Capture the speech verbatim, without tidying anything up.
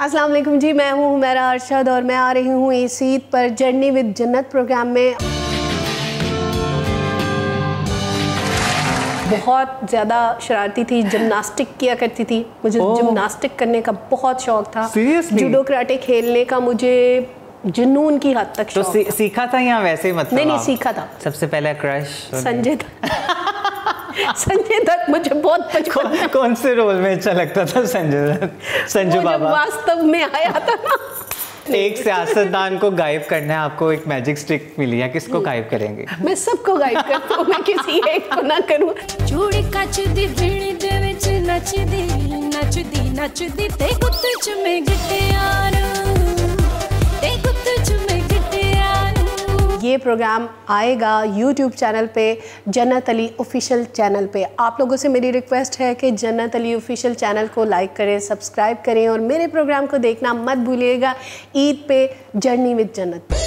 अस्सलाम वालेकुम जी, मैं हूँ हुमैरा अरशद और मैं आ रही हूँ इस ईद पर जर्नी विद जन्नत प्रोग्राम में। बहुत ज़्यादा शरारती थी, जिम्नास्टिक किया करती थी। मुझे जिम्नास्टिक करने का बहुत शौक़ था। सीरियसली? जूडो कराटे खेलने का मुझे जुनून की हद तक शौक। तो सी, सीखा था या वैसे मतलब? नहीं नहीं, सीखा था। सबसे पहला क्रश? संजय दत्त। संजय दत्त मुझे बहुत बचपन में। कौन से रोल में अच्छा लगता था? संजय दत्त, संजू बाबा। वास्तव में आया था ना एक सियासतदान को गायब करना है, आपको एक मैजिक स्टिक मिली है, किसको गायब करेंगे? मैं सबको गायब करती हूँ, मैं किसी एक को ना करूँ। चूड़ी कचदी भीड़ दे विच नचदी नचदी नचदी ते गुत्त च में गिट्टियां ते गुत्त च में गिट्टियां। ये प्रोग्राम आएगा यूट्यूब चैनल पे, जन्नत अली ऑफिशियल चैनल पे। आप लोगों से मेरी रिक्वेस्ट है कि जन्नत अली ऑफिशियल चैनल को लाइक करें, सब्सक्राइब करें और मेरे प्रोग्राम को देखना मत भूलिएगा। ईद पे जर्नी विद जन्नत।